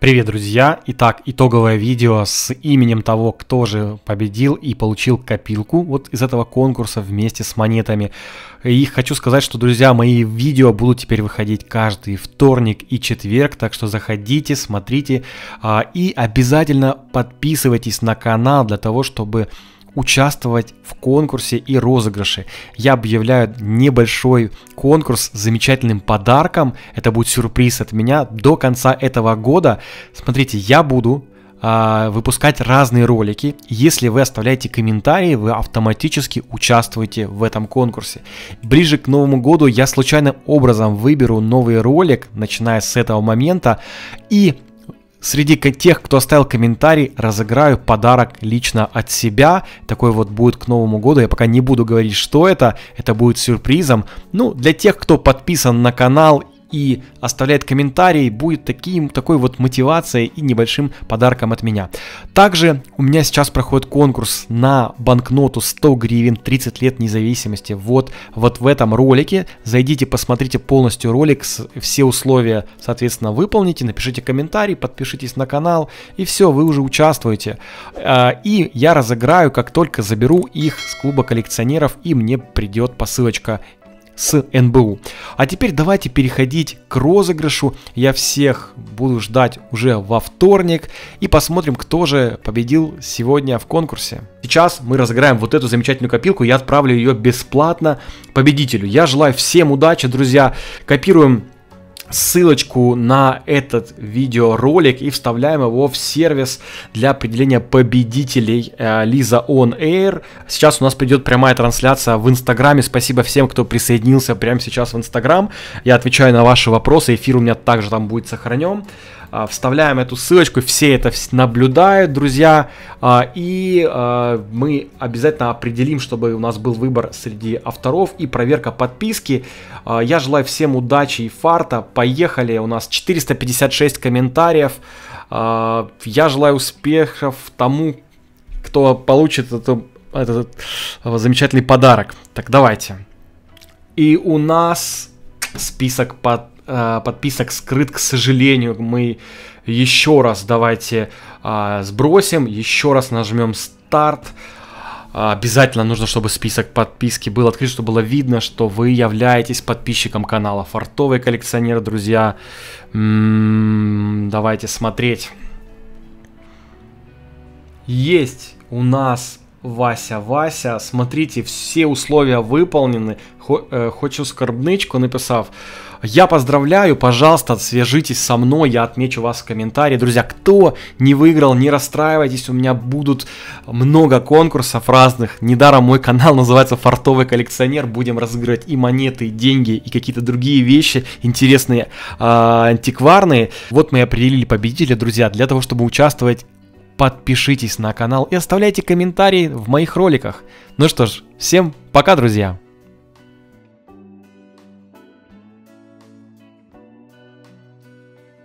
Привет, друзья! Итак, итоговое видео с именем того, кто же победил и получил копилку вот из этого конкурса вместе с монетами. И хочу сказать, что, друзья, мои видео будут теперь выходить каждый вторник и четверг, так что заходите, смотрите и обязательно подписывайтесь на канал для того, чтобы участвовать в конкурсе и розыгрыше. Я объявляю небольшой конкурс с замечательным подарком. Это будет сюрприз от меня до конца этого года. Смотрите, я буду выпускать разные ролики. Если вы оставляете комментарии, вы автоматически участвуете в этом конкурсе. Ближе к Новому году я случайным образом выберу новый ролик, начиная с этого момента, и среди тех, кто оставил комментарий, разыграю подарок лично от себя. Такой вот будет к Новому году. Я пока не буду говорить, что это будет сюрпризом. Ну, для тех, кто подписан на канал и оставляет комментарий, будет такой вот мотивацией и небольшим подарком от меня. Также у меня сейчас проходит конкурс на банкноту 100 гривен 30 лет независимости. Вот в этом ролике. Зайдите, посмотрите полностью ролик, все условия, соответственно, выполните, напишите комментарий, подпишитесь на канал, и все, вы уже участвуете. И я разыграю, как только заберу их с клуба коллекционеров, и мне придет посылочка с НБУ. А теперь давайте переходить к розыгрышу. Я всех буду ждать уже во вторник. И посмотрим, кто же победил сегодня в конкурсе. Сейчас мы разыграем вот эту замечательную копилку. Я отправлю ее бесплатно победителю. Я желаю всем удачи, друзья. Копируем ссылочку на этот видеоролик и вставляем его в сервис для определения победителей Lisa On Air. Сейчас у нас придет прямая трансляция в Инстаграме. Спасибо всем, кто присоединился прямо сейчас в Инстаграм. Я отвечаю на ваши вопросы. Эфир у меня также там будет сохранен. Вставляем эту ссылочку, все это наблюдают, друзья, и мы обязательно определим, чтобы у нас был выбор среди авторов и проверка подписки. Я желаю всем удачи и фарта, поехали, у нас 456 комментариев, я желаю успехов тому, кто получит этот замечательный подарок. Так, давайте. И у нас список подписок скрыт, к сожалению. Мы еще раз давайте сбросим, еще раз нажмем старт. Обязательно нужно, чтобы список подписки был открыт, чтобы было видно, что вы являетесь подписчиком канала Фартовый Коллекционер, друзья. Давайте смотреть. Есть у нас Вася. Смотрите, все условия выполнены. Хочу скорбничку написав. Я поздравляю, пожалуйста, свяжитесь со мной, я отмечу вас в комментарии. Друзья, кто не выиграл, не расстраивайтесь, у меня будут много конкурсов разных. Недаром мой канал называется Фартовый Коллекционер. Будем разыгрывать и монеты, и деньги, и какие-то другие вещи интересные, антикварные. Вот мы и определили победителя, друзья. Для того, чтобы участвовать, подпишитесь на канал и оставляйте комментарии в моих роликах. Ну что ж, всем пока, друзья!